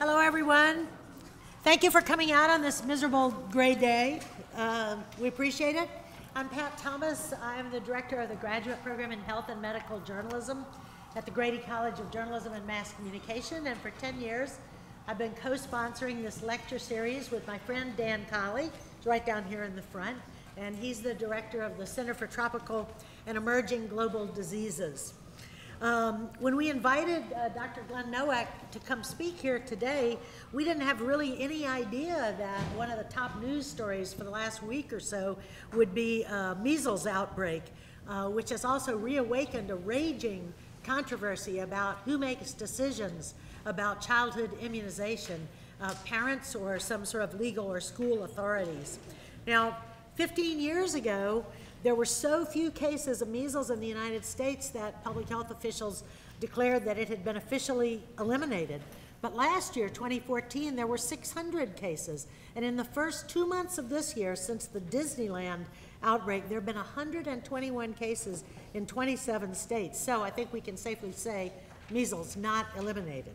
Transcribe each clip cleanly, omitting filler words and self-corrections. Hello, everyone. Thank you for coming out on this miserable gray day. We appreciate it. I'm Pat Thomas. I'm the director of the graduate program in health and medical journalism at the Grady College of Journalism and Mass Communication. And for 10 years, I've been co-sponsoring this lecture series with my friend Dan Colley. He's right down here in the front. And he's the director of the Center for Tropical and Emerging Global Diseases. When we invited Dr. Glenn Nowak to come speak here today, we didn't have really any idea that one of the top news stories for the last week or so would be a measles outbreak, which has also reawakened a raging controversy about who makes decisions about childhood immunization, parents or some sort of legal or school authorities. Now, 15 years ago, there were so few cases of measles in the United States that public health officials declared that it had been officially eliminated. But last year, 2014, there were 600 cases. And in the first 2 months of this year, since the Disneyland outbreak, there have been 121 cases in 27 states. So I think we can safely say measles not eliminated.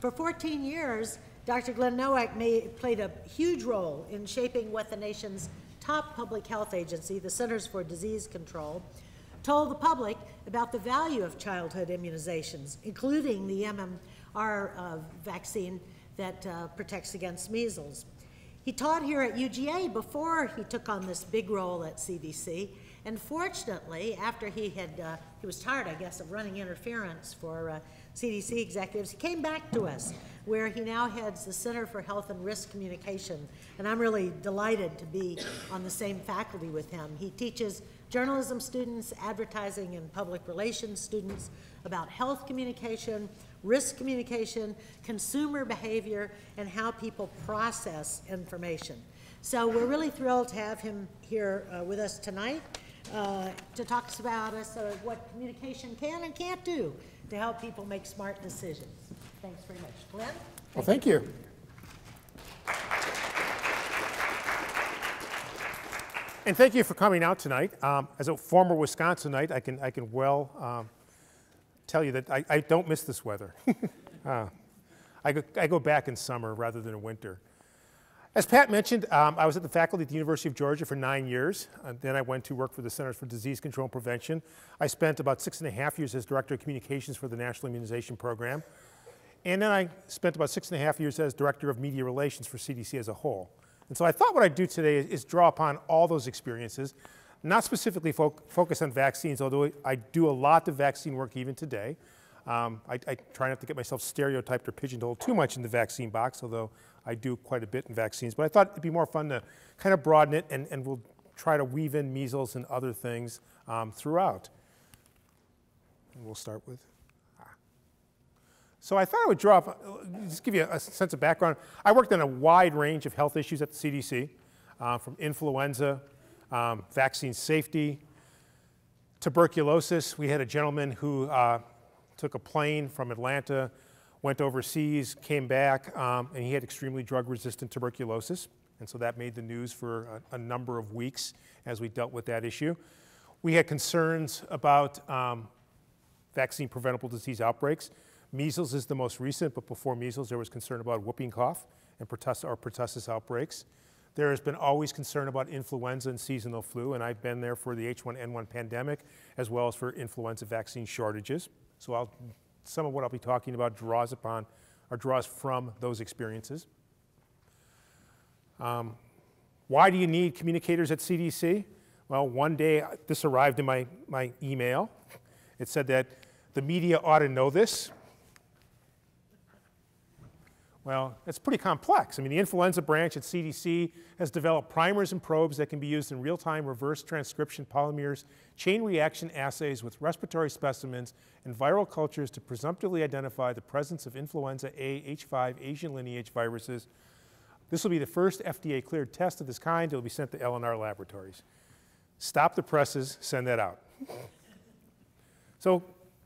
For 14 years, Dr. Glenn Nowak played a huge role in shaping what the nation's top public health agency, the Centers for Disease Control, told the public about the value of childhood immunizations, including the MMR vaccine that protects against measles. He taught here at UGA before he took on this big role at CDC, and fortunately, after he was tired, I guess, of running interference for CDC executives, he came back to us, where he now heads the Center for Health and Risk Communication, and I'm really delighted to be on the same faculty with him. He teaches journalism students, advertising and public relations students about health communication, risk communication, consumer behavior, and how people process information. So we're really thrilled to have him here with us tonight to talk about us what communication can and can't do to help people make smart decisions. Thanks very much. Glenn? Well, thank you. And thank you for coming out tonight. As a former Wisconsinite, I can well tell you that I don't miss this weather. I go back in summer rather than in winter. As Pat mentioned, I was at the faculty at the University of Georgia for 9 years, and then I went to work for the Centers for Disease Control and Prevention. I spent about 6.5 years as Director of Communications for the National Immunization Program, and then I spent about 6.5 years as Director of Media Relations for CDC as a whole. And so I thought what I'd do today is draw upon all those experiences, not specifically focus on vaccines, although I do a lot of vaccine work even today. I try not to get myself stereotyped or pigeonholed too much in the vaccine box, although I do quite a bit in vaccines, but I thought it'd be more fun to kind of broaden it, and we'll try to weave in measles and other things throughout. And we'll start with. So I thought I would draw up, just give you a sense of background. I worked on a wide range of health issues at the CDC, from influenza, vaccine safety, tuberculosis. We had a gentleman who took a plane from Atlanta, went overseas, came back, and he had extremely drug-resistant tuberculosis. And so that made the news for a number of weeks as we dealt with that issue. We had concerns about vaccine-preventable disease outbreaks. Measles is the most recent, but before measles, there was concern about whooping cough and pertussis outbreaks. There has been always concern about influenza and seasonal flu, and I've been there for the H1N1 pandemic, as well as for influenza vaccine shortages. So some of what I'll be talking about draws from those experiences. Why do you need communicators at CDC? Well, one day this arrived in my email. It said that the media ought to know this. Well, it's pretty complex. I mean, the influenza branch at CDC has developed primers and probes that can be used in real-time reverse transcription polymerase chain reaction assays with respiratory specimens and viral cultures to presumptively identify the presence of influenza A, H5, Asian lineage viruses. This will be the first FDA-cleared test of this kind. It will be sent to LNR laboratories. Stop the presses, send that out. So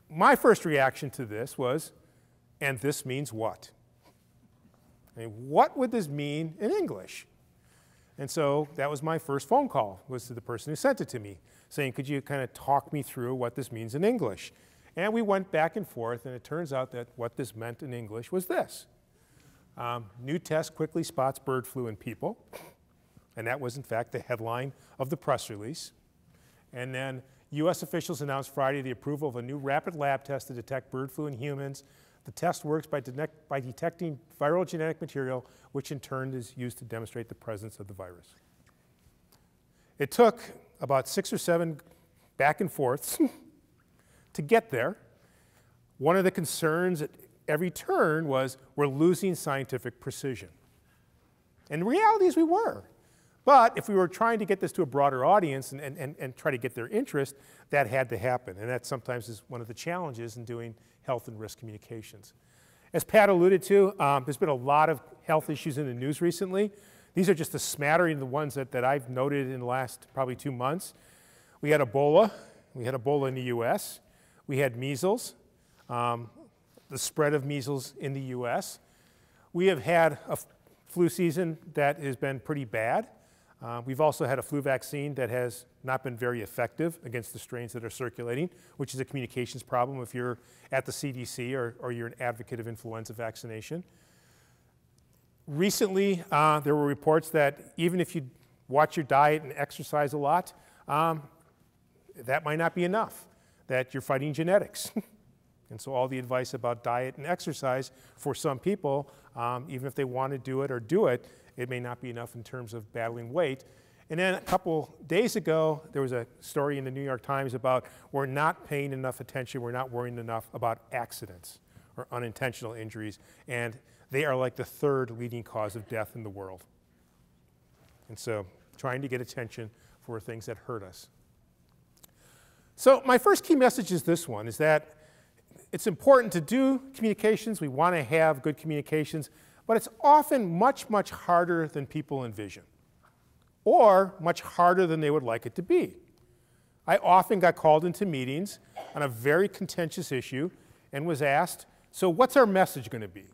my first reaction to this was, and this means what? I mean, what would this mean in English? And so that was my first phone call, was to the person who sent it to me, saying, could you kind of talk me through what this means in English? And we went back and forth, and it turns out that what this meant in English was this. New test quickly spots bird flu in people. And that was, in fact, the headline of the press release. And then U.S. officials announced Friday the approval of a new rapid lab test to detect bird flu in humans. The test works by detecting viral genetic material, which in turn is used to demonstrate the presence of the virus. It took about 6 or 7 back and forths to get there. One of the concerns at every turn was we're losing scientific precision. And the reality is we were. But if we were trying to get this to a broader audience and try to get their interest, that had to happen. And that sometimes is one of the challenges in doing health and risk communications. As Pat alluded to, there's been a lot of health issues in the news recently. These are just a smattering of the ones that I've noted in the last probably 2 months. We had Ebola. We had Ebola in the US. We had measles, the spread of measles in the US. We have had a flu season that has been pretty bad. We've also had a flu vaccine that has not been very effective against the strains that are circulating, which is a communications problem if you're at the CDC or you're an advocate of influenza vaccination. Recently, there were reports that even if you watch your diet and exercise a lot, that might not be enough, that you're fighting genetics. And so all the advice about diet and exercise for some people, even if they want to do it or do it, it may not be enough in terms of battling weight. And then a couple days ago, there was a story in the New York Times about we're not paying enough attention, we're not worrying enough about accidents or unintentional injuries, and they are like the third leading cause of death in the world. And so trying to get attention for things that hurt us. So my first key message is this one, is that it's important to do communications. We want to have good communications. But it's often much, much harder than people envision, or much harder than they would like it to be. I often got called into meetings on a very contentious issue and was asked, so what's our message going to be?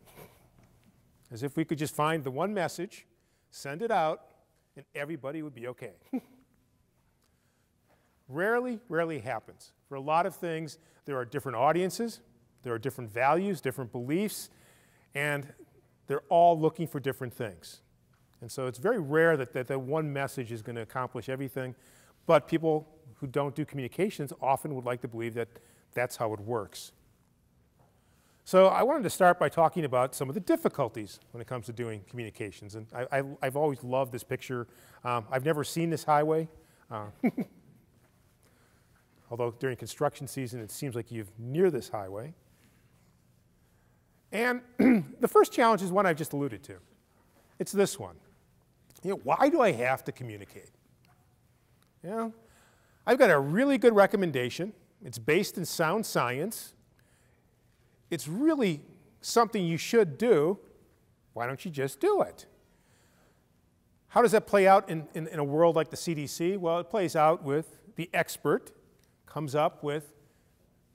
As if we could just find the one message, send it out, and everybody would be okay. Rarely happens. For a lot of things, there are different audiences, there are different values, different beliefs, and they're all looking for different things. And so it's very rare that one message is going to accomplish everything. But people who don't do communications often would like to believe that that's how it works. So I wanted to start by talking about some of the difficulties when it comes to doing communications. And I've always loved this picture. I've never seen this highway. Although during construction season, it seems like you're near this highway. And the first challenge is one I've just alluded to. It's this one. You know, why do I have to communicate? You know, I've got a really good recommendation. It's based in sound science. It's really something you should do. Why don't you just do it? How does that play out in a world like the CDC? Well, it plays out with the expert comes up with,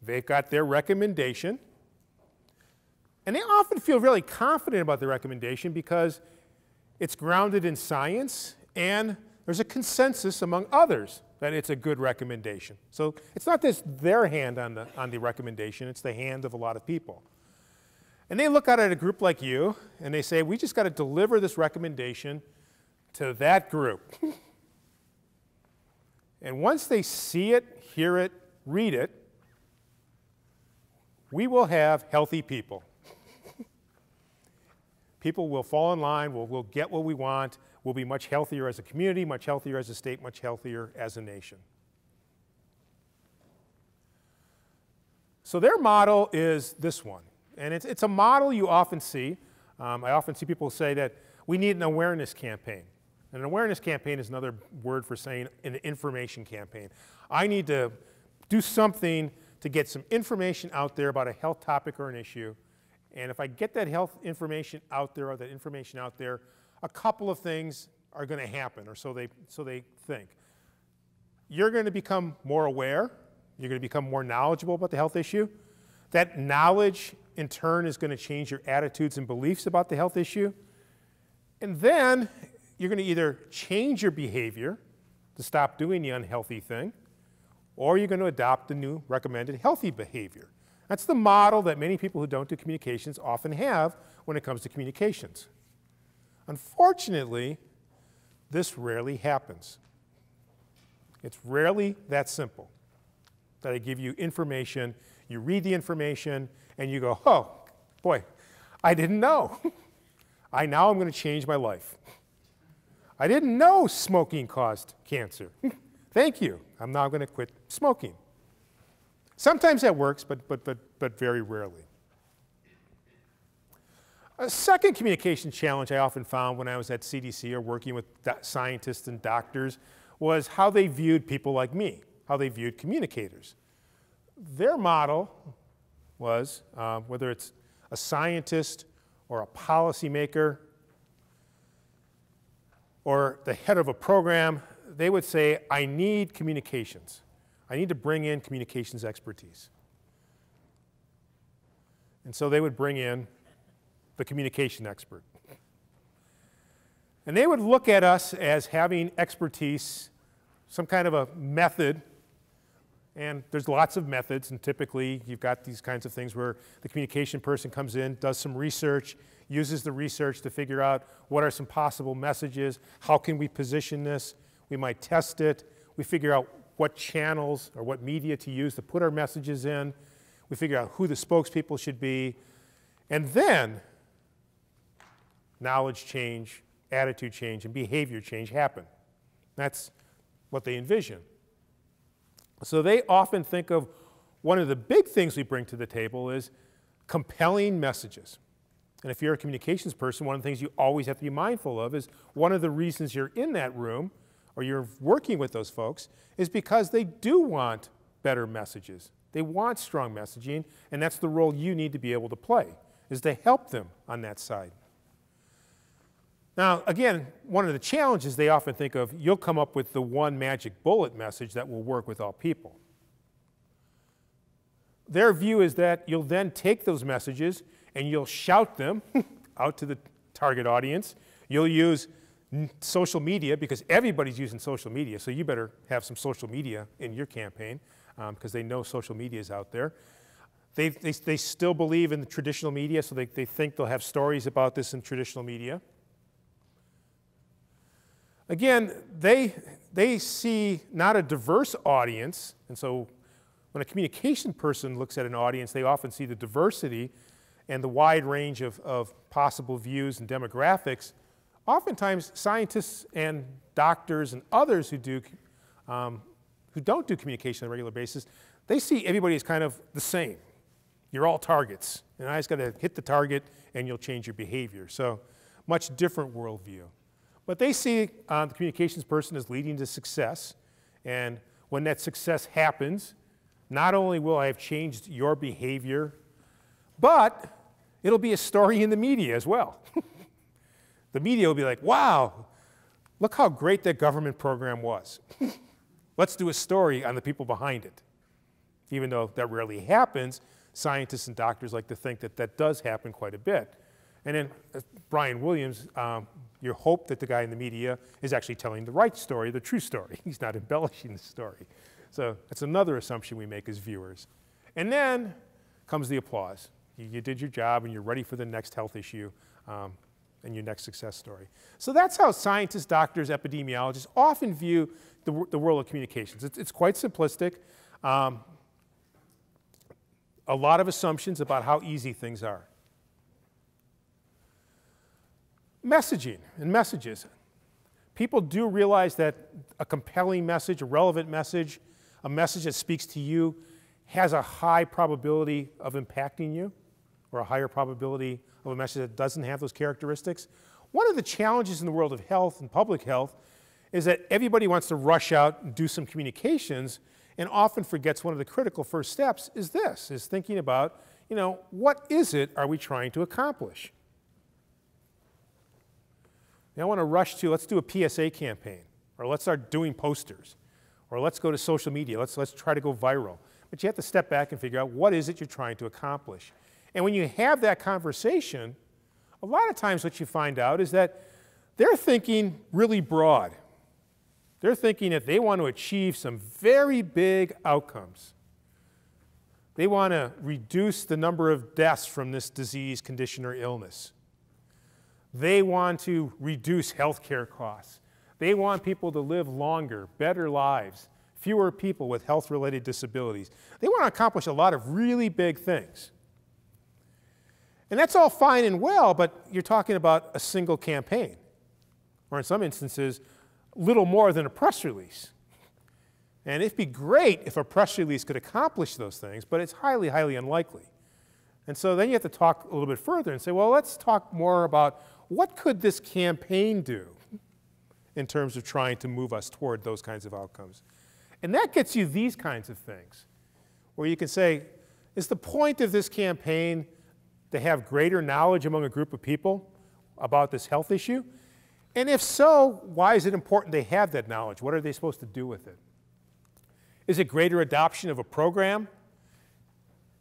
they've got their recommendation. And they often feel really confident about the recommendation because it's grounded in science and there's a consensus among others that it's a good recommendation. So it's not just their hand on the recommendation, it's the hand of a lot of people. And they look out at a group like you and they say, we just got to deliver this recommendation to that group. And once they see it, hear it, read it, we will have healthy people. People will fall in line, we'll get what we want, we'll be much healthier as a community, much healthier as a state, much healthier as a nation. So their model is this one. And it's a model you often see. I often see people say that we need an awareness campaign. And an awareness campaign is another word for saying an information campaign. I need to do something to get some information out there about a health topic or an issue. And if I get that health information out there, or that information out there, a couple of things are going to happen, or so they think. You're going to become more aware. You're going to become more knowledgeable about the health issue. That knowledge, in turn, is going to change your attitudes and beliefs about the health issue. And then you're going to either change your behavior to stop doing the unhealthy thing, or you're going to adopt the new recommended healthy behavior. That's the model that many people who don't do communications often have when it comes to communications. Unfortunately, this rarely happens. It's rarely that simple, that I give you information, you read the information, and you go, oh, boy, I didn't know. Now I'm going to change my life. I didn't know smoking caused cancer. Thank you. I'm now going to quit smoking. Sometimes that works, but very rarely. A second communication challenge I often found when I was at CDC or working with scientists and doctors was how they viewed people like me, how they viewed communicators. Their model was, whether it's a scientist or a policymaker or the head of a program, they would say, I need communications. I need to bring in communications expertise. And so they would bring in the communication expert. And they would look at us as having expertise, some kind of a method. And there's lots of methods, and typically you've got these kinds of things where the communication person comes in, does some research, uses the research to figure out what are some possible messages, how can we position this, we might test it, we figure out what channels or what media to use to put our messages in, we figure out who the spokespeople should be, and then knowledge change, attitude change, and behavior change happen. That's what they envision. So they often think of one of the big things we bring to the table is compelling messages. And if you're a communications person, one of the things you always have to be mindful of is one of the reasons you're in that room or you're working with those folks is because they do want better messages. They want strong messaging, and that's the role you need to be able to play, is to help them on that side. Now, again, one of the challenges they often think of, you'll come up with the one magic bullet message that will work with all people. Their view is that you'll then take those messages and you'll shout them out to the target audience. You'll use social media because everybody's using social media, so you better have some social media in your campaign because they know social media is out there. They still believe in the traditional media, so they think they'll have stories about this in traditional media. Again, they see not a diverse audience, and so when a communication person looks at an audience, they often see the diversity and the wide range of possible views and demographics. Oftentimes, scientists and doctors and others who don't do communication on a regular basis, they see everybody as kind of the same. You're all targets, and I just got to hit the target, and you'll change your behavior. So, much different worldview. But they see the communications person as leading to success, and when that success happens, not only will I have changed your behavior, but it'll be a story in the media as well. The media will be like, wow, look how great that government program was. Let's do a story on the people behind it. Even though that rarely happens, scientists and doctors like to think that that does happen quite a bit. And then Brian Williams, you hope that the guy in the media is actually telling the right story, the true story. He's not embellishing the story. So that's another assumption we make as viewers. And then comes the applause. You did your job, and you're ready for the next health issue and your next success story. So that's how scientists, doctors, epidemiologists often view the world of communications. It's quite simplistic. A lot of assumptions about how easy things are. Messaging and messages. People do realize that a compelling message, a relevant message, a message that speaks to you has a high probability of impacting you, or a higher probability of a message that doesn't have those characteristics. One of the challenges in the world of health and public health is that everybody wants to rush out and do some communications and often forgets one of the critical first steps is this, is thinking about, you know, what is it are we trying to accomplish? They don't want to rush to, let's do a PSA campaign, or let's start doing posters, or let's go to social media, let's try to go viral. But you have to step back and figure out what is it you're trying to accomplish. And when you have that conversation, a lot of times what you find out is that they're thinking really broad. They're thinking that they want to achieve some very big outcomes. They want to reduce the number of deaths from this disease, condition, or illness. They want to reduce healthcare costs. They want people to live longer, better lives, fewer people with health-related disabilities. They want to accomplish a lot of really big things. And that's all fine and well, but you're talking about a single campaign, or in some instances, little more than a press release. And it'd be great if a press release could accomplish those things, but it's highly, highly unlikely. And so then you have to talk a little bit further and say, well, let's talk more about what could this campaign do in terms of trying to move us toward those kinds of outcomes. And that gets you these kinds of things, where you can say, is the point of this campaign to have greater knowledge among a group of people about this health issue? And if so, why is it important they have that knowledge? What are they supposed to do with it? Is it greater adoption of a program?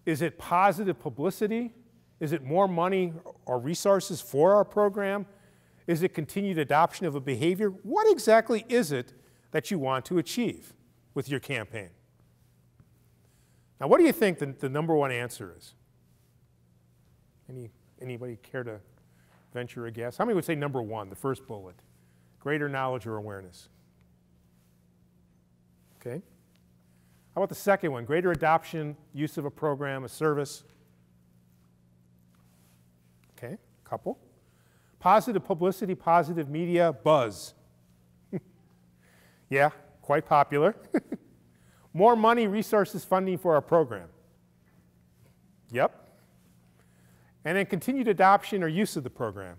Is it positive publicity? Is it more money or resources for our program? Is it continued adoption of a behavior? What exactly is it that you want to achieve with your campaign? Now, what do you think the number one answer is? Anybody care to venture a guess? How many would say number one, the first bullet? Greater knowledge or awareness. Okay. How about the second one? Greater adoption, use of a program, a service. Okay, a couple. Positive publicity, positive media, buzz. Yeah, quite popular. More money, resources, funding for our program. Yep. And then continued adoption or use of the program.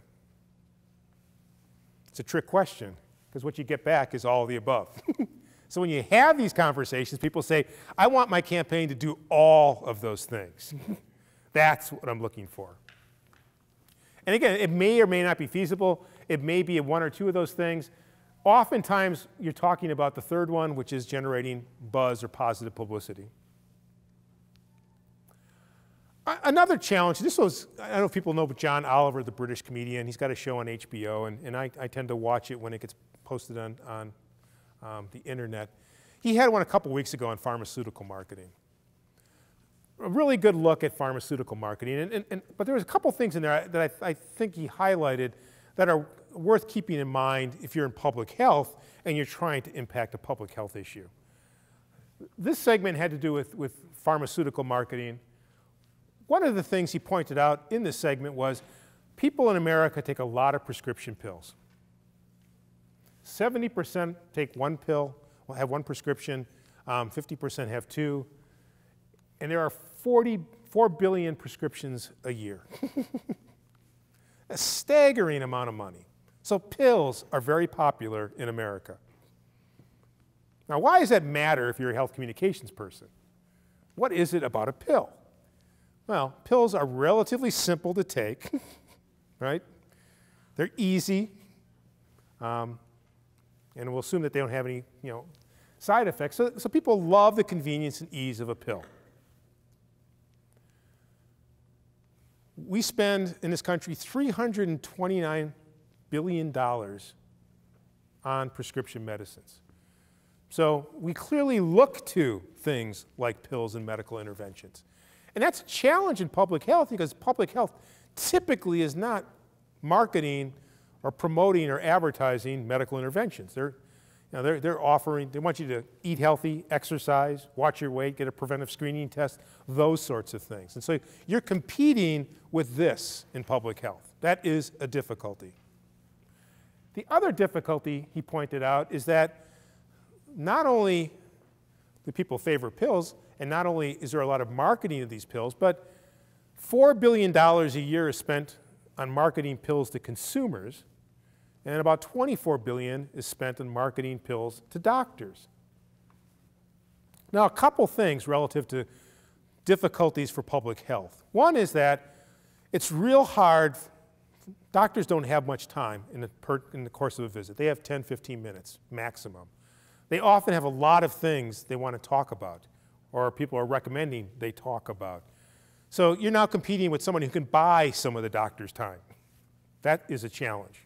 It's a trick question, because what you get back is all of the above. So when you have these conversations, people say, I want my campaign to do all of those things. That's what I'm looking for. And again, it may or may not be feasible. It may be one or two of those things. Oftentimes, you're talking about the third one, which is generating buzz or positive publicity. Another challenge, this was, I don't know if people know, but John Oliver, the British comedian, he's got a show on HBO, and I tend to watch it when it gets posted on the internet. He had one a couple weeks ago on pharmaceutical marketing. A really good look at pharmaceutical marketing, but there was a couple things in there that I think he highlighted that are worth keeping in mind if you're in public health and you're trying to impact a public health issue. This segment had to do with pharmaceutical marketing. One of the things he pointed out in this segment was people in America take a lot of prescription pills. 70% take one pill, have one prescription, 50% have two, and there are 4 billion prescriptions a year. A staggering amount of money. So pills are very popular in America. Now, why does that matter if you're a health communications person? What is it about a pill? Well, pills are relatively simple to take, right? They're easy. And we'll assume that they don't have any, side effects. So people love the convenience and ease of a pill. We spend, in this country, $329 billion on prescription medicines. So we clearly look to things like pills and medical interventions. And that's a challenge in public health, because public health typically is not marketing or promoting or advertising medical interventions. They're offering, they want you to eat healthy, exercise, watch your weight, get a preventive screening test, those sorts of things. And so you're competing with this in public health. That is a difficulty. The other difficulty he pointed out is that not only do people favor pills, and not only is there a lot of marketing of these pills, but $4 billion a year is spent on marketing pills to consumers, and about $24 billion is spent on marketing pills to doctors. Now, a couple things relative to difficulties for public health. One is that it's real hard. Doctors don't have much time in the course of a visit. They have 10, 15 minutes maximum. They often have a lot of things they want to talk about, or people are recommending they talk about. So you're now competing with someone who can buy some of the doctor's time. That is a challenge,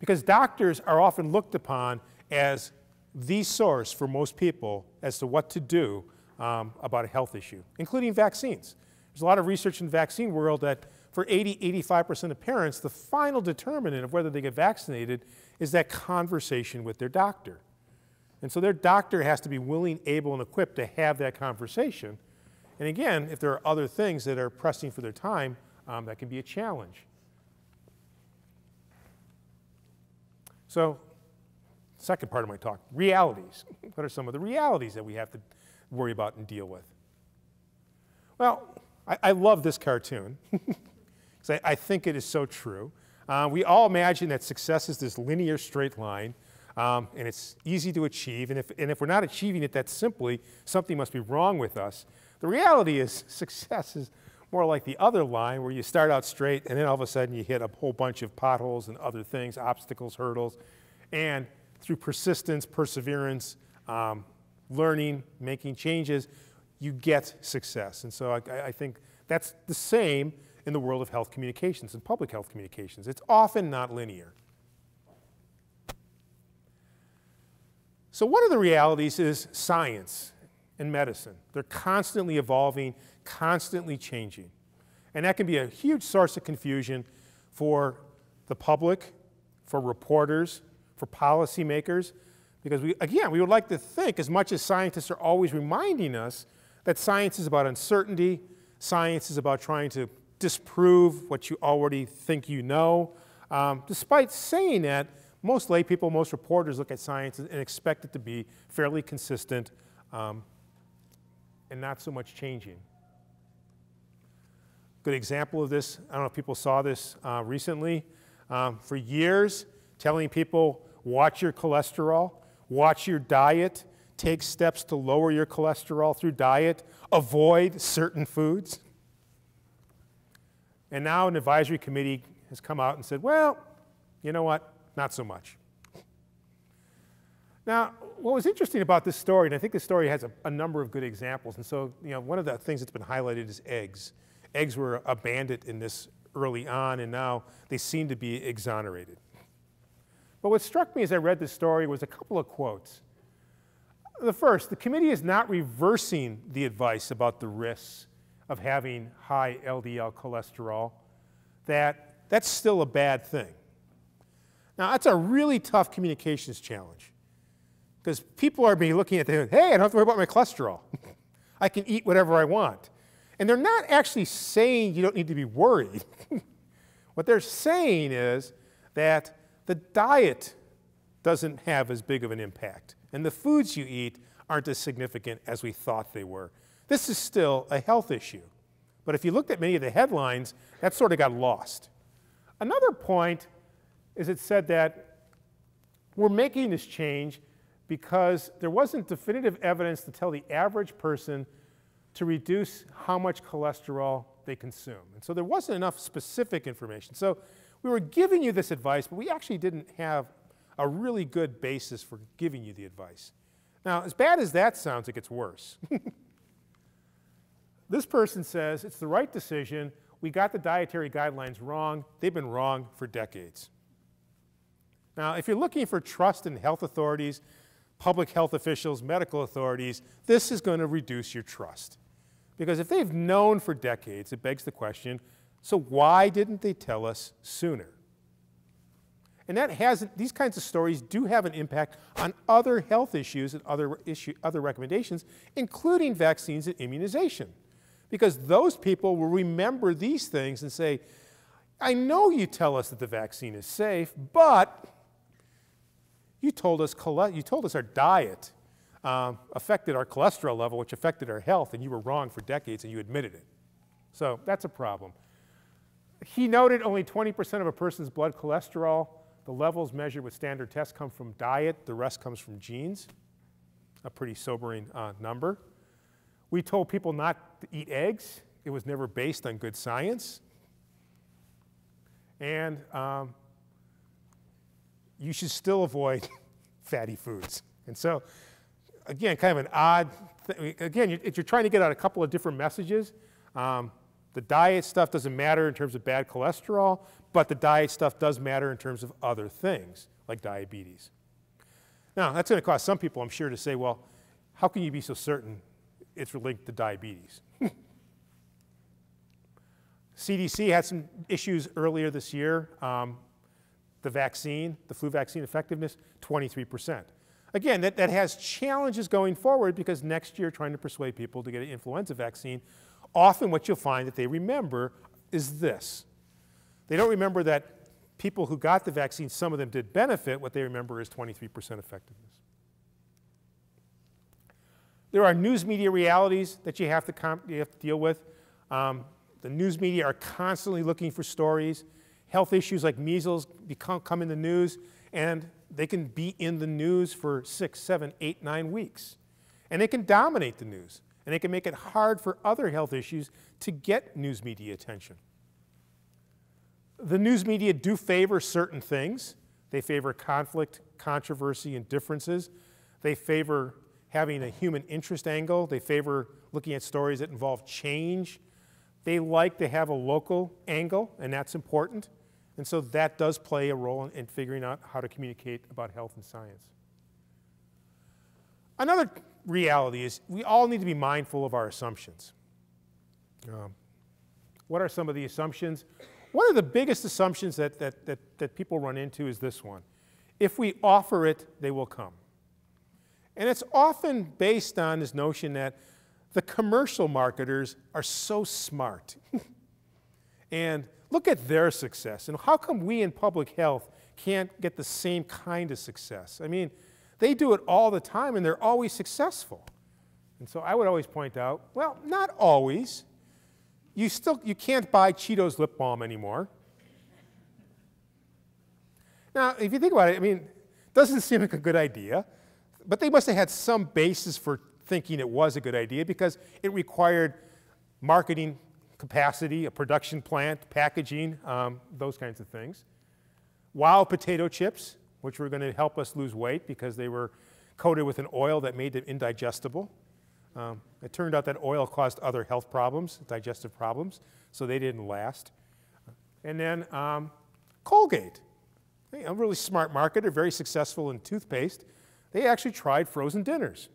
because doctors are often looked upon as the source for most people as to what to do about a health issue, including vaccines. There's a lot of research in the vaccine world that for 85% of parents, the final determinant of whether they get vaccinated is that conversation with their doctor. And so their doctor has to be willing, able, and equipped to have that conversation. And again, if there are other things that are pressing for their time, that can be a challenge. So, second part of my talk, realities. What are some of the realities that we have to worry about and deal with? Well, I love this cartoon, because I think it is so true. We all imagine that success is this linear straight line, and it's easy to achieve, and if we're not achieving it that simply, something must be wrong with us. The reality is success is more like the other line where you start out straight and then all of a sudden you hit a whole bunch of potholes and other things, obstacles, hurdles, and through persistence, perseverance, learning, making changes, you get success. And so I think that's the same in the world of health communications and public health communications. It's often not linear. So one of the realities is science and medicine. They're constantly evolving, constantly changing. And that can be a huge source of confusion for the public, for reporters, for policymakers, because we would like to think, as much as scientists are always reminding us, that science is about uncertainty, science is about trying to disprove what you already think you know. Despite saying that, most lay people, most reporters look at science and expect it to be fairly consistent, and not so much changing. Good example of this, I don't know if people saw this recently. For years, telling people, watch your cholesterol, watch your diet, take steps to lower your cholesterol through diet, avoid certain foods. And now an advisory committee has come out and said, well, you know what, not so much. Now, what was interesting about this story, and I think this story has a number of good examples, and so one of the things that's been highlighted is eggs. Eggs were abandoned in this early on, and now they seem to be exonerated. But what struck me as I read this story was a couple of quotes. The first, the committee is not reversing the advice about the risks of having high LDL cholesterol, that's still a bad thing. Now, that's a really tough communications challenge, because people are looking at them, hey, I don't have to worry about my cholesterol. I can eat whatever I want. And they're not actually saying you don't need to be worried. What they're saying is that the diet doesn't have as big of an impact, and the foods you eat aren't as significant as we thought they were. This is still a health issue. But if you looked at many of the headlines, that sort of got lost. Another point is it said that we're making this change because there wasn't definitive evidence to tell the average person to reduce how much cholesterol they consume. And so there wasn't enough specific information. So we were giving you this advice, but we actually didn't have a really good basis for giving you the advice. Now, as bad as that sounds, it gets worse. This person says, it's the right decision. We got the dietary guidelines wrong. They've been wrong for decades. Now, if you're looking for trust in health authorities, public health officials, medical authorities, this is going to reduce your trust. Because if they've known for decades, it begs the question, so why didn't they tell us sooner? And that has, these kinds of stories do have an impact on other health issues and other recommendations, including vaccines and immunization. Because those people will remember these things and say, I know you tell us that the vaccine is safe, but you told us our diet affected our cholesterol level, which affected our health, and you were wrong for decades, and you admitted it. So that's a problem. He noted only 20% of a person's blood cholesterol, the levels measured with standard tests, come from diet. The rest comes from genes, a pretty sobering number. We told people not to eat eggs. It was never based on good science. And you should still avoid fatty foods. And so, again, kind of an odd thing. Again, you're trying to get out a couple of different messages. The diet stuff doesn't matter in terms of bad cholesterol, but the diet stuff does matter in terms of other things, like diabetes. Now, that's going to cause some people, I'm sure, to say, well, how can you be so certain it's linked to diabetes. CDC had some issues earlier this year. The vaccine, the flu vaccine effectiveness, 23%. Again, that has challenges going forward because next year trying to persuade people to get an influenza vaccine, often what you'll find that they remember is this. They don't remember that people who got the vaccine, some of them did benefit. What they remember is 23% effectiveness. There are news media realities that you have to deal with. The news media are constantly looking for stories. Health issues like measles come in the news, and they can be in the news for 6, 7, 8, 9 weeks. And they can dominate the news, and they can make it hard for other health issues to get news media attention. The news media do favor certain things. They favor conflict, controversy, and differences. They favor having a human interest angle. They favor looking at stories that involve change. They like to have a local angle, and that's important. And so that does play a role in figuring out how to communicate about health and science. Another reality is we all need to be mindful of our assumptions. What are some of the assumptions? One of the biggest assumptions that people run into is this one. If we offer it, they will come. And it's often based on this notion that the commercial marketers are so smart. And look at their success. And how come we in public health can't get the same kind of success? I mean, they do it all the time, and they're always successful. And so I would always point out, well, not always. You can't buy Cheetos lip balm anymore. Now, if you think about it, I mean, it doesn't seem like a good idea, but they must have had some basis for thinking it was a good idea because it required marketing capacity, a production plant, packaging, those kinds of things. Wild potato chips, which were going to help us lose weight because they were coated with an oil that made them indigestible. It turned out that oil caused other health problems, digestive problems, so they didn't last. And then Colgate, a really smart marketer, very successful in toothpaste. They actually tried frozen dinners.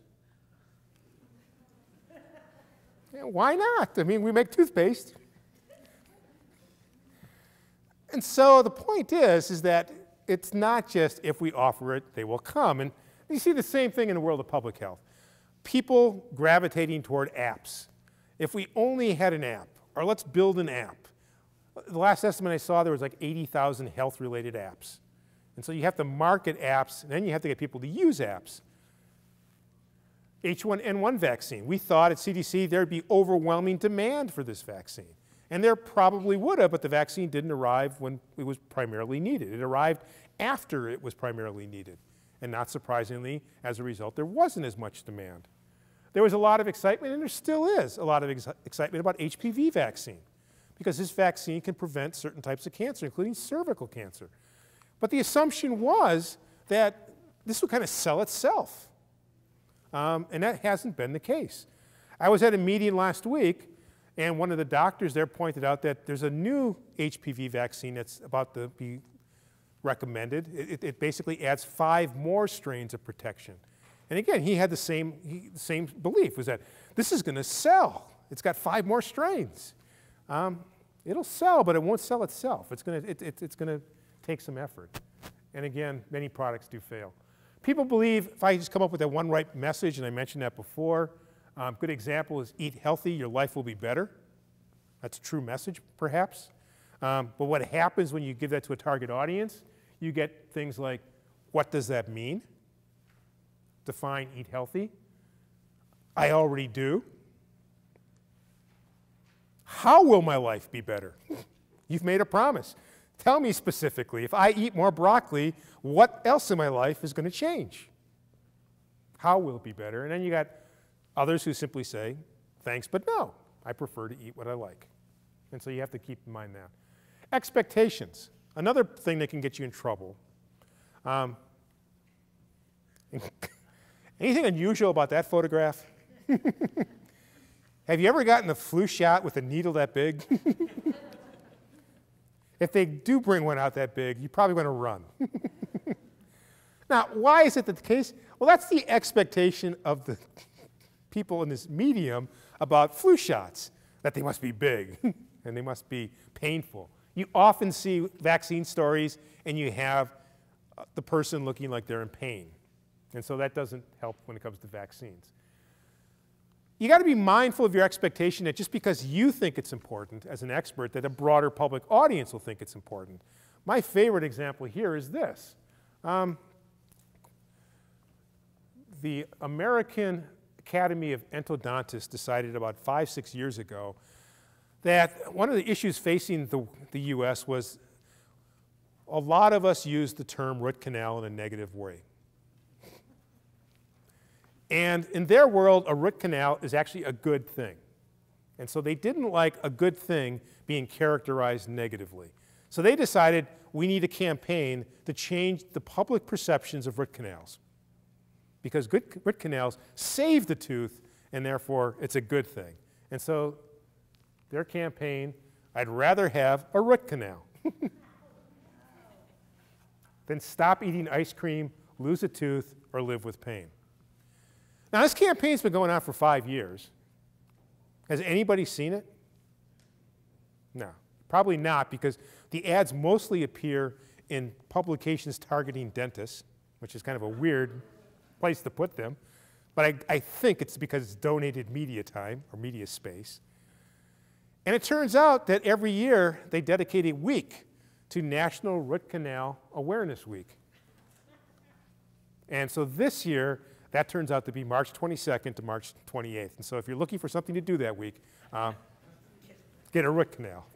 Yeah, why not? I mean, we make toothpaste. And so the point is that it's not just if we offer it, they will come. And you see the same thing in the world of public health. People gravitating toward apps. If we only had an app, or let's build an app. The last estimate I saw, there was like 80,000 health-related apps. And so you have to market apps, and then you have to get people to use apps. H1N1 vaccine. We thought at CDC there'd be overwhelming demand for this vaccine. And there probably would have, but the vaccine didn't arrive when it was primarily needed. It arrived after it was primarily needed. And not surprisingly, as a result, there wasn't as much demand. There was a lot of excitement, and there still is a lot of excitement about HPV vaccine, because this vaccine can prevent certain types of cancer, including cervical cancer. But the assumption was that this would kind of sell itself, and that hasn't been the case. I was at a meeting last week, and one of the doctors there pointed out that there's a new HPV vaccine that's about to be recommended. It basically adds 5 more strains of protection. And again, he had the same belief, was that this is going to sell. It's got 5 more strains. It'll sell, but it won't sell itself. It's going to take some effort. And again, many products do fail. People believe if I just come up with that one right message, and I mentioned that before, good example is eat healthy, your life will be better. That's a true message, perhaps. But what happens when you give that to a target audience, you get things like, what does that mean? Define eat healthy. I already do. How will my life be better? You've made a promise. Tell me specifically, if I eat more broccoli, what else in my life is going to change? How will it be better? And then you got others who simply say, thanks, but no. I prefer to eat what I like. And so you have to keep in mind that. Expectations, another thing that can get you in trouble. Anything unusual about that photograph? Have you ever gotten a flu shot with a needle that big? If they do bring one out that big, you probably want to run. Now, why is it the case? Well, that's the expectation of the people in this medium about flu shots, that they must be big and they must be painful. You often see vaccine stories and you have the person looking like they're in pain. And so that doesn't help when it comes to vaccines. You got to be mindful of your expectation that just because you think it's important as an expert, that a broader public audience will think it's important. My favorite example here is this. The American Academy of Endodontists decided about 5 or 6 years ago that one of the issues facing the US was a lot of us use the term root canal in a negative way. And in their world, a root canal is actually a good thing. And so they didn't like a good thing being characterized negatively. So they decided we need a campaign to change the public perceptions of root canals, because good root canals save the tooth, and therefore it's a good thing. And so their campaign, I'd rather have a root canal than stop eating ice cream, lose a tooth, or live with pain. Now, this campaign's been going on for 5 years. Has anybody seen it? No, probably not, because the ads mostly appear in publications targeting dentists, which is kind of a weird place to put them. But I think it's because it's donated media time or media space. And it turns out that every year they dedicate a week to National Root Canal Awareness Week. And so this year, that turns out to be March 22nd to March 28th. And so if you're looking for something to do that week, get a root canal.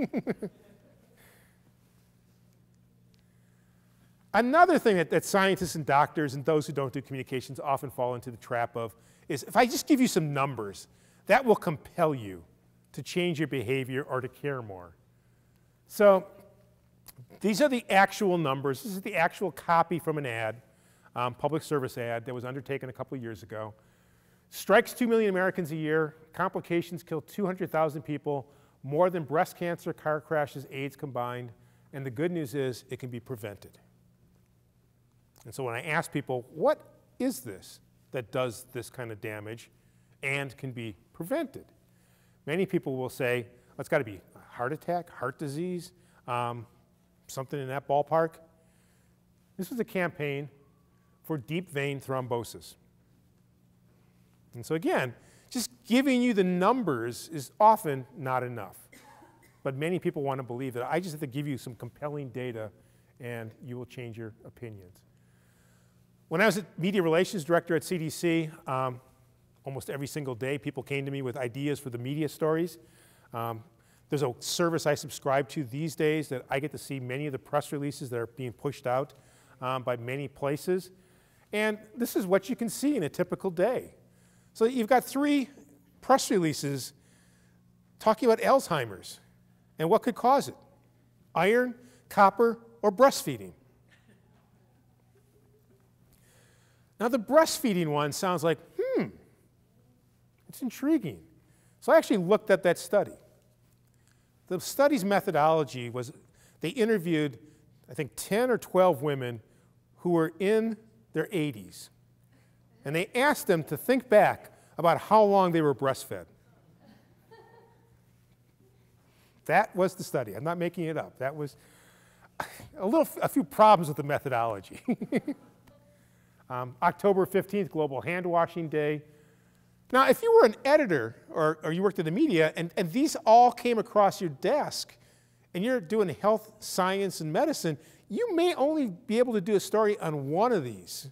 Another thing that scientists and doctors and those who don't do communications often fall into the trap of is, if I just give you some numbers, that will compel you to change your behavior or to care more. So these are the actual numbers. This is the actual copy from an ad. Public service ad that was undertaken a couple of years ago. Strikes 2 million Americans a year. Complications kill 200,000 people, more than breast cancer, car crashes, AIDS combined. And the good news is it can be prevented. And so when I ask people, what is this that does this kind of damage and can be prevented? Many people will say, well, it's got to be a heart attack, heart disease, something in that ballpark. This was a campaign for deep vein thrombosis. And so again, just giving you the numbers is often not enough. But many people want to believe that I just have to give you some compelling data and you will change your opinions. When I was a media relations director at CDC, almost every single day people came to me with ideas for the media stories. There's a service I subscribe to these days that I get to see many of the press releases that are being pushed out by many places. And this is what you can see in a typical day. So you've got 3 press releases talking about Alzheimer's and what could cause it: iron, copper, or breastfeeding. Now the breastfeeding one sounds like, it's intriguing. So I actually looked at that study. The study's methodology was they interviewed, I think, 10 or 12 women who were in their 80s. And they asked them to think back about how long they were breastfed. That was the study. I'm not making it up. That was a few problems with the methodology. October 15th, Global Handwashing Day. Now, if you were an editor or you worked in the media and these all came across your desk and you're doing health, science, and medicine, you may only be able to do a story on one of these.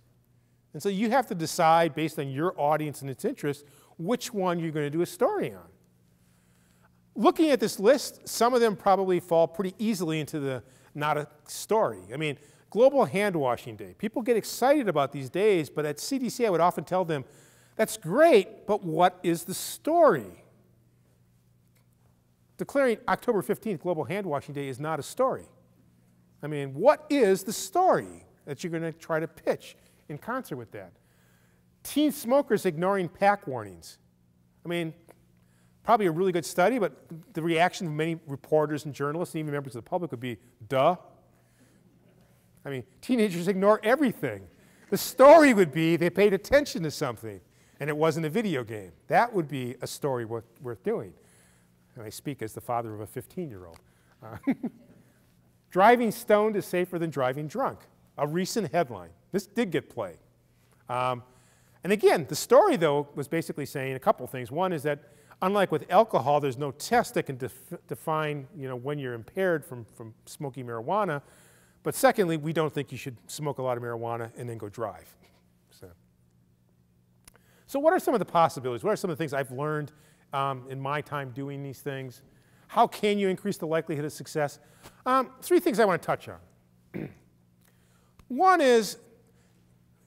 And so you have to decide, based on your audience and its interests, which one you're going to do a story on. Looking at this list, some of them probably fall pretty easily into the not a story. I mean, Global Handwashing Day. People get excited about these days, but at CDC I would often tell them, that's great, but what is the story? Declaring October 15th Global Handwashing Day is not a story. I mean, what is the story that you're going to try to pitch in concert with that? Teen smokers ignoring pack warnings. I mean, probably a really good study, but the reaction of many reporters and journalists and even members of the public would be, duh. I mean, teenagers ignore everything. The story would be they paid attention to something. and it wasn't a video game. That would be a story worth doing. And I speak as the father of a 15-year-old. Driving stoned is safer than driving drunk. A recent headline. This did get play. And again, the story, though, was basically saying a couple things. One is that unlike with alcohol, there's no test that can define, you know, when you're impaired from smoking marijuana. But secondly, we don't think you should smoke a lot of marijuana and then go drive. So what are some of the possibilities? What are some of the things I've learned in my time doing these things? How can you increase the likelihood of success? Three things I want to touch on. One is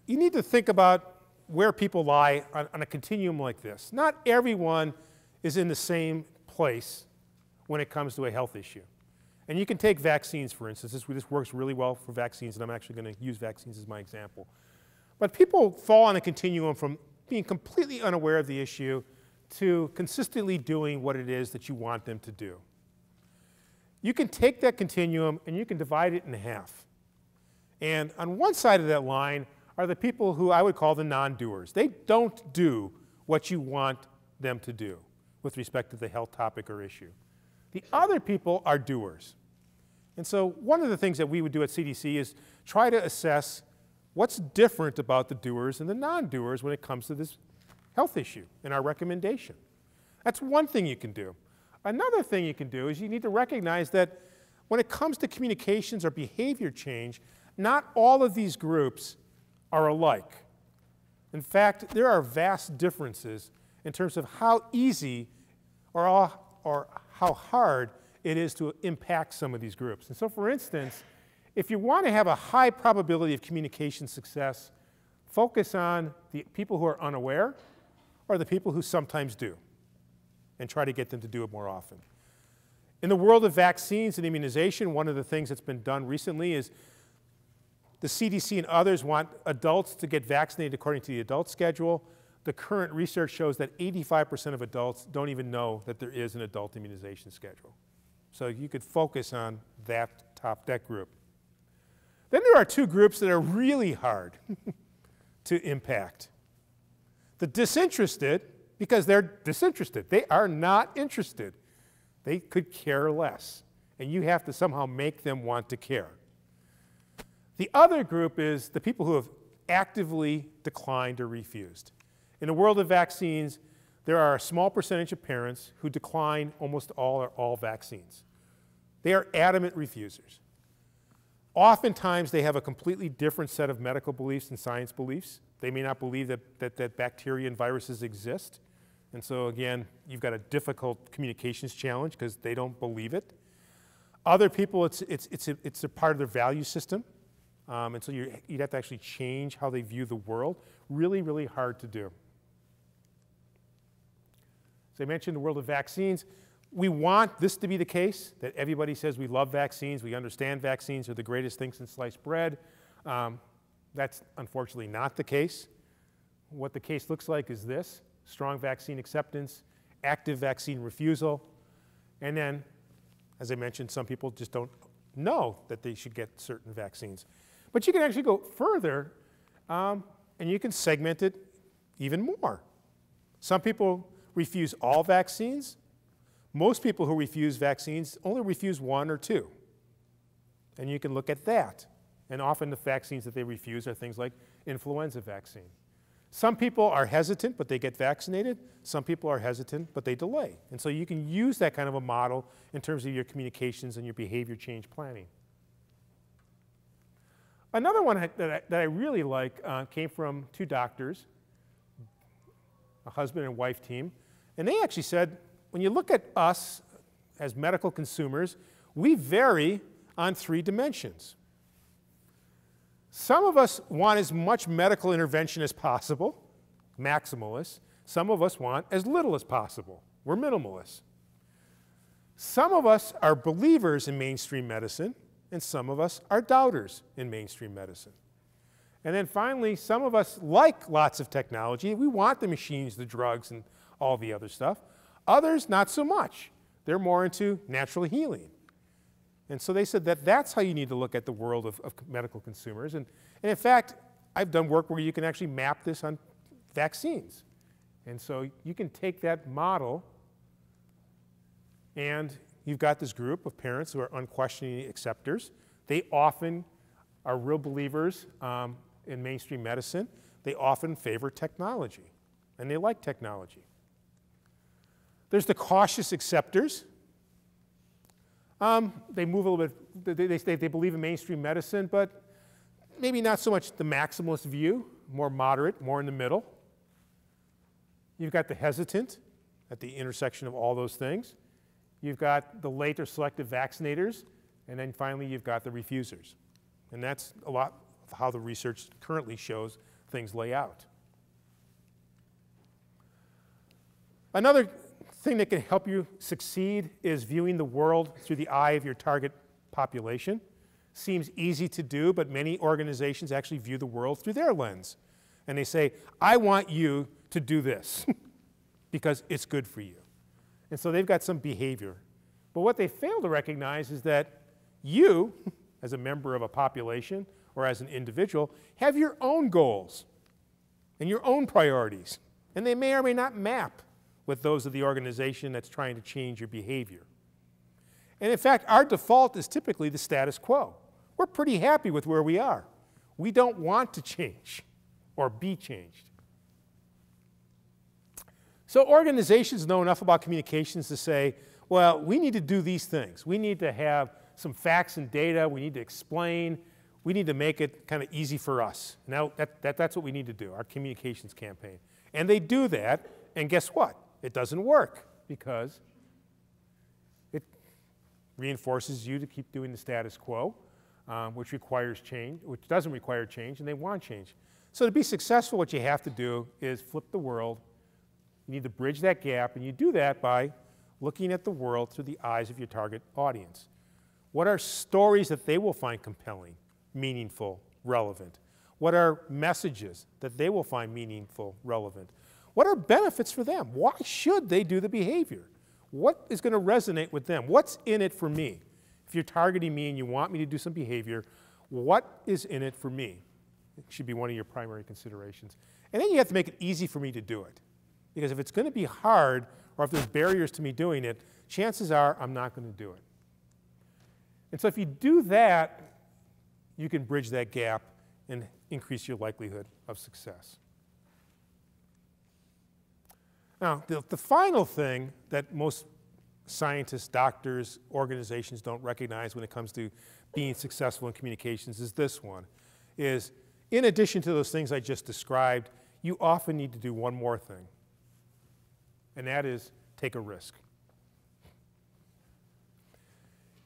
you need to think about where people lie on a continuum like this. Not everyone is in the same place when it comes to a health issue. And you can take vaccines, for instance. This works really well for vaccines, and I'm actually going to use vaccines as my example. But people fall on a continuum from being completely unaware of the issue to consistently doing what it is that you want them to do. You can take that continuum and you can divide it in half. And on one side of that line are the people who I would call the non-doers. They don't do what you want them to do with respect to the health topic or issue. The other people are doers. And so one of the things that we would do at CDC is try to assess what's different about the doers and the non-doers when it comes to this health issue and our recommendation. That's one thing you can do. Another thing you can do is you need to recognize that when it comes to communications or behavior change, not all of these groups are alike. In fact, there are vast differences in terms of how easy or how hard it is to impact some of these groups. And so, for instance, if you want to have a high probability of communication success, focus on the people who are unaware or the people who sometimes do, and try to get them to do it more often. In the world of vaccines and immunization, one of the things that's been done recently is the CDC and others want adults to get vaccinated according to the adult schedule. The current research shows that 85% of adults don't even know that there is an adult immunization schedule. So you could focus on that group. Then there are two groups that are really hard to impact. The disinterested, because they're disinterested. They are not interested. They could care less. And you have to somehow make them want to care. The other group is the people who have actively declined or refused. In the world of vaccines, there are a small percentage of parents who decline almost all or all vaccines. They are adamant refusers. Oftentimes, they have a completely different set of medical beliefs and science beliefs. They may not believe that bacteria and viruses exist. And so again, you've got a difficult communications challenge because they don't believe it. Other people, it's a part of their value system. And so you'd have to actually change how they view the world. Really, really hard to do. As I mentioned, the world of vaccines, we want this to be the case, that everybody says we love vaccines, we understand vaccines are the greatest thing since sliced bread. That's unfortunately not the case. What the case looks like is this: strong vaccine acceptance, active vaccine refusal, and then, as I mentioned, some people just don't know that they should get certain vaccines. But you can actually go further, and you can segment it even more. Some people refuse all vaccines. Most people who refuse vaccines only refuse one or two. And you can look at that. And often the vaccines that they refuse are things like influenza vaccine. Some people are hesitant, but they get vaccinated. Some people are hesitant, but they delay. And so you can use that kind of a model in terms of your communications and your behavior change planning. Another one that I really like came from two doctors, a husband and wife team. And they actually said, when you look at us as medical consumers, we vary on three dimensions. Some of us want as much medical intervention as possible, maximalists. Some of us want as little as possible. We're minimalists. Some of us are believers in mainstream medicine, and some of us are doubters in mainstream medicine. And then finally, some of us like lots of technology. We want the machines, the drugs, and all the other stuff. Others, not so much. They're more into natural healing. And so they said that that's how you need to look at the world of medical consumers. And in fact, I've done work where you can actually map this on vaccines. And so you can take that model, and you've got this group of parents who are unquestioning acceptors. They often are real believers in mainstream medicine. They often favor technology, and they like technology. There's the cautious acceptors. They move a little bit, they believe in mainstream medicine, but maybe not so much the maximalist view, more moderate, more in the middle. You've got the hesitant at the intersection of all those things. You've got the late or selective vaccinators, and then finally you've got the refusers. And that's a lot of how the research currently shows things lay out. Another thing that can help you succeed is viewing the world through the eye of your target population. Seems easy to do, but many organizations actually view the world through their lens. And they say, I want you to do this because it's good for you. And so they've got some behavior. But what they fail to recognize is that you, as a member of a population or as an individual, have your own goals and your own priorities. And they may or may not map with those of the organization that's trying to change your behavior. And in fact, our default is typically the status quo. We're pretty happy with where we are. We don't want to change or be changed. So organizations know enough about communications to say, well, we need to do these things. We need to have some facts and data. We need to explain. We need to make it kind of easy for us. Now, that's what we need to do, our communications campaign. And they do that, and guess what? It doesn't work because it reinforces you to keep doing the status quo, which requires change, which doesn't require change, and they want change. So to be successful, what you have to do is flip the world. You need to bridge that gap, and you do that by looking at the world through the eyes of your target audience. What are stories that they will find compelling, meaningful, relevant? What are messages that they will find meaningful, relevant? What are benefits for them? Why should they do the behavior? What is going to resonate with them? What's in it for me? If you're targeting me and you want me to do some behavior, what is in it for me? It should be one of your primary considerations. And then you have to make it easy for me to do it. Because if it's going to be hard, or if there's barriers to me doing it, chances are I'm not going to do it. And so if you do that, you can bridge that gap and increase your likelihood of success. Now, the final thing that most scientists, doctors, organizations don't recognize when it comes to being successful in communications is this one, is in addition to those things I just described, you often need to do one more thing, and that is take a risk.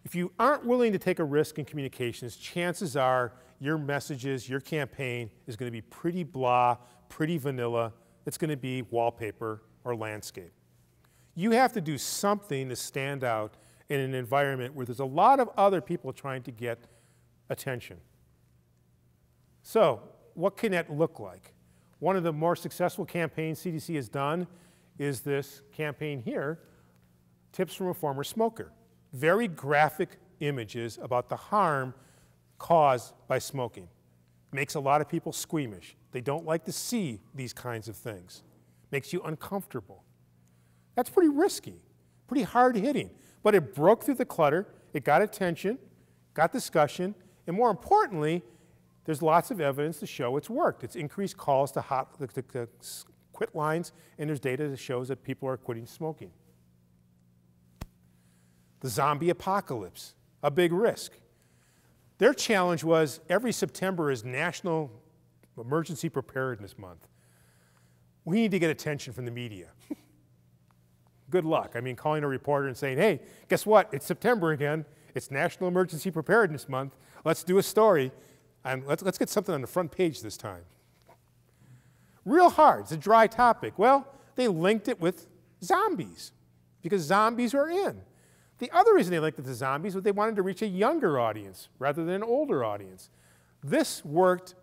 If you aren't willing to take a risk in communications, chances are your messages, your campaign is going to be pretty blah, pretty vanilla. It's going to be wallpaper or landscape. You have to do something to stand out in an environment where there's a lot of other people trying to get attention. So what can that look like? One of the more successful campaigns CDC has done is this campaign here, Tips from a Former Smoker. Very graphic images about the harm caused by smoking. Makes a lot of people squeamish. They don't like to see these kinds of things. Makes you uncomfortable. That's pretty risky, pretty hard-hitting. But it broke through the clutter, it got attention, got discussion, and more importantly, there's lots of evidence to show it's worked. It's increased calls to quit lines, and there's data that shows that people are quitting smoking. The zombie apocalypse, a big risk. Their challenge was every September is National Emergency Preparedness Month. We need to get attention from the media. Good luck. I mean, calling a reporter and saying, hey, guess what? It's September again. It's National Emergency Preparedness Month. Let's do a story. And let's get something on the front page this time. Real hard. It's a dry topic. Well, they linked it with zombies because zombies are in. The other reason they linked it to zombies was they wanted to reach a younger audience rather than an older audience. This worked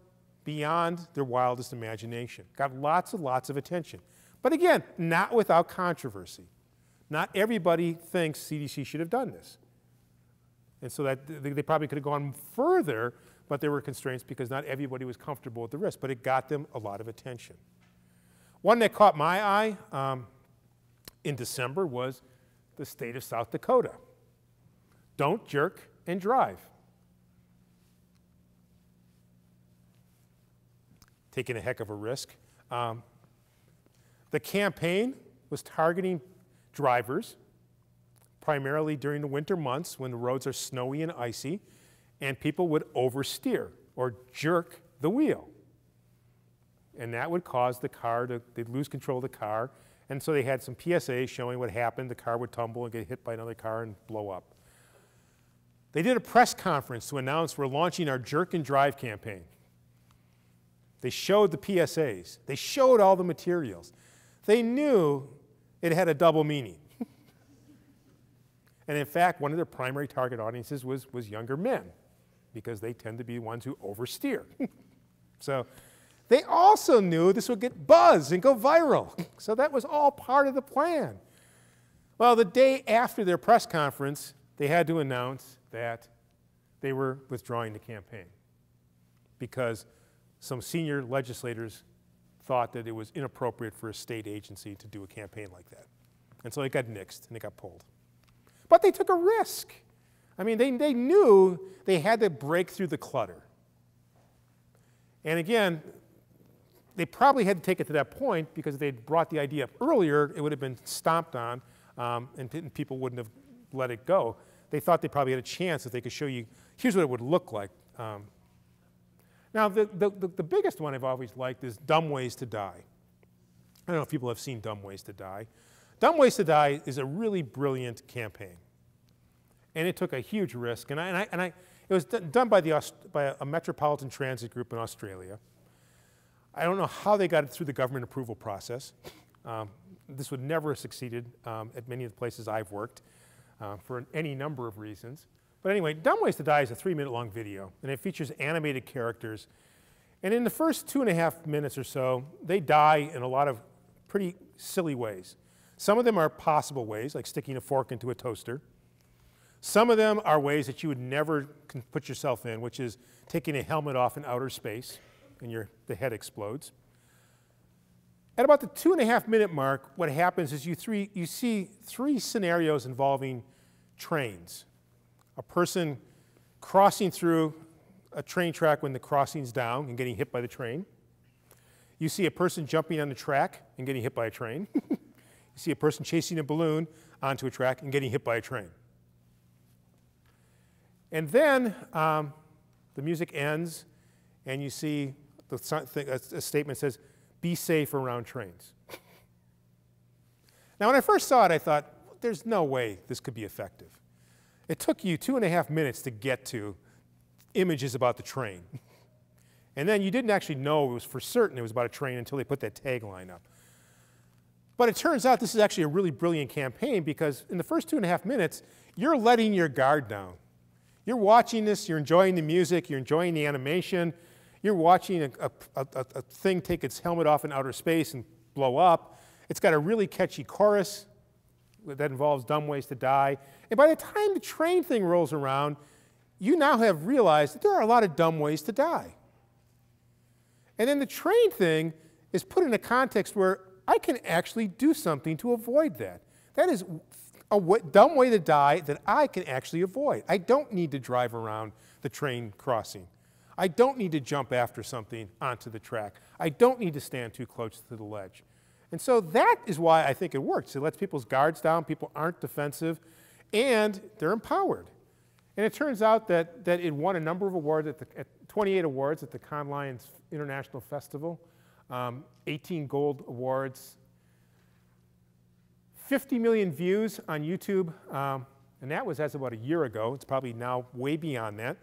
beyond their wildest imagination. Got lots and lots of attention. But again, not without controversy. Not everybody thinks CDC should have done this. And so that they probably could have gone further, but there were constraints because not everybody was comfortable with the risk, but it got them a lot of attention. One that caught my eye in December was the state of South Dakota. Don't jerk and drive. Taking a heck of a risk. The campaign was targeting drivers, primarily during the winter months when the roads are snowy and icy, and people would oversteer or jerk the wheel. And that would cause the car to, they'd lose control of the car. And so they had some PSA showing what happened. The car would tumble and get hit by another car and blow up. They did a press conference to announce, we're launching our jerk and drive campaign. They showed the PSAs. They showed all the materials. They knew it had a double meaning. And in fact, one of their primary target audiences was younger men, because they tend to be ones who oversteer. So they also knew this would get buzz and go viral. So that was all part of the plan. Well, the day after their press conference, they had to announce that they were withdrawing the campaign because some senior legislators thought that it was inappropriate for a state agency to do a campaign like that. And so it got nixed and it got pulled. But they took a risk. I mean, they knew they had to break through the clutter. And again, they probably had to take it to that point because if they'd brought the idea up earlier, it would have been stomped on and people wouldn't have let it go. They thought they probably had a chance if they could show you, here's what it would look like. Now, the biggest one I've always liked is Dumb Ways to Die. I don't know if people have seen Dumb Ways to Die. Dumb Ways to Die is a really brilliant campaign. And it took a huge risk. It was done by a metropolitan transit group in Australia. I don't know how they got it through the government approval process. This would never have succeeded at many of the places I've worked for any number of reasons. But anyway, Dumb Ways to Die is a 3-minute-long video, and it features animated characters. And in the first 2.5 minutes or so, they die in a lot of pretty silly ways. Some of them are possible ways, like sticking a fork into a toaster. Some of them are ways that you would never put yourself in, which is taking a helmet off in outer space, and the head explodes. At about the 2.5-minute mark, what happens is you see 3 scenarios involving trains. A person crossing through a train track when the crossing's down and getting hit by the train. You see a person jumping on the track and getting hit by a train. You see a person chasing a balloon onto a track and getting hit by a train. And then the music ends, and you see a statement says, "Be safe around trains." Now, when I first saw it, I thought, there's no way this could be effective. It took you 2.5 minutes to get to images about the train. And then you didn't actually know it was for certain it was about a train until they put that tagline up. But it turns out this is actually a really brilliant campaign because in the first 2.5 minutes, you're letting your guard down. You're watching this, you're enjoying the music, you're enjoying the animation, you're watching a thing take its helmet off in outer space and blow up. It's got a really catchy chorus that involves dumb ways to die. And by the time the train thing rolls around, you now have realized that there are a lot of dumb ways to die. And then the train thing is put in a context where I can actually do something to avoid that. That is a dumb way to die that I can actually avoid. I don't need to drive around the train crossing. I don't need to jump after something onto the track. I don't need to stand too close to the ledge. And so that is why I think it works. It lets people's guards down, people aren't defensive, and they're empowered. And it turns out that it won a number of awards, at 28 awards at the Cannes Lions International Festival, 18 gold awards, 50 million views on YouTube, and that was as of about a year ago. It's probably now way beyond that.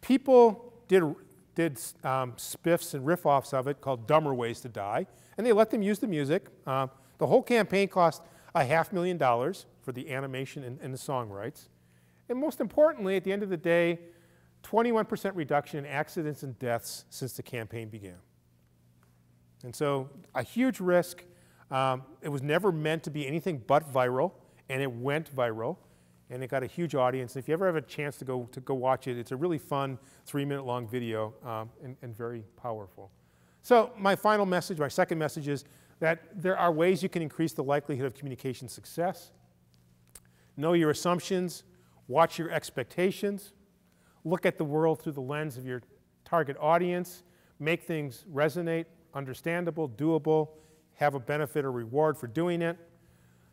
People did spiffs and riff-offs of it called Dumber Ways to Die, and they let them use the music. The whole campaign cost $500,000 for the animation and the song rights. And most importantly, at the end of the day, 21% reduction in accidents and deaths since the campaign began. And so a huge risk. It was never meant to be anything but viral, and it went viral, and it got a huge audience. And if you ever have a chance to go watch it, it's a really fun 3-minute-long video and very powerful. So my final message, my second message is that there are ways you can increase the likelihood of communication success. Know your assumptions, watch your expectations, look at the world through the lens of your target audience, make things resonate, understandable, doable, have a benefit or reward for doing it,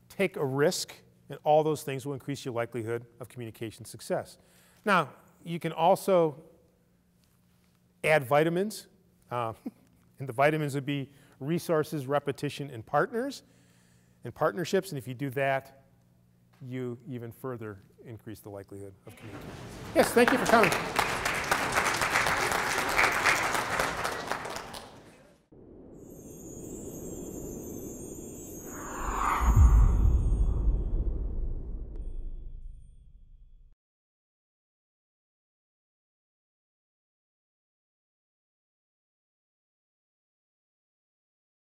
take a risk, and all those things will increase your likelihood of communication success. Now, you can also add vitamins, and the vitamins would be resources, repetition, and partners, and partnerships, and if you do that, you even further increase the likelihood of communication. Yes, thank you for coming.